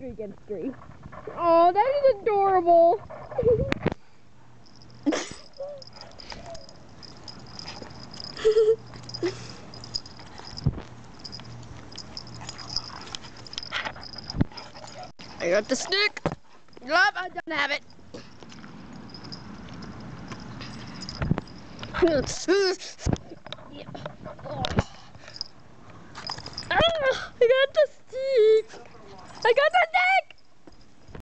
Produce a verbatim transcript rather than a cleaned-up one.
three gets three. Oh, that is adorable. I got the stick. Nope, I don't have it. Yeah. Oh. Ah, I got the stick. I got the stick.